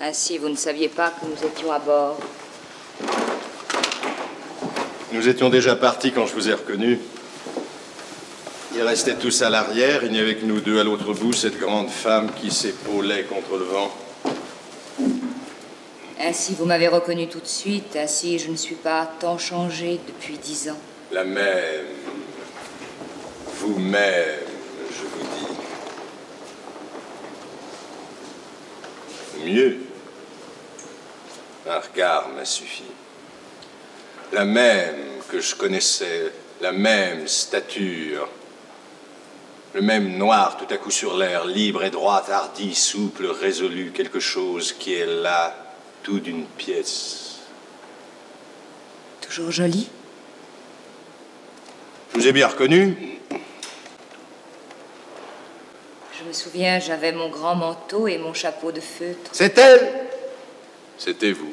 Ainsi, vous ne saviez pas que nous étions à bord. Nous étions déjà partis quand je vous ai reconnus. Ils restaient tous à l'arrière, il n'y avait que nous deux à l'autre bout, cette grande femme qui s'épaulait contre le vent. Ainsi, vous m'avez reconnu tout de suite, ainsi je ne suis pas tant changée depuis 10 ans. La même, vous-même, je vous dis. Mieux, un regard m'a suffi. La même que je connaissais, la même stature. Le même noir, tout à coup sur l'air, libre et droit, hardi, souple, résolu, quelque chose qui est là, tout d'une pièce. Toujours joli. Je vous ai bien reconnu. Je me souviens, j'avais mon grand manteau et mon chapeau de feutre. C'est elle. C'était vous.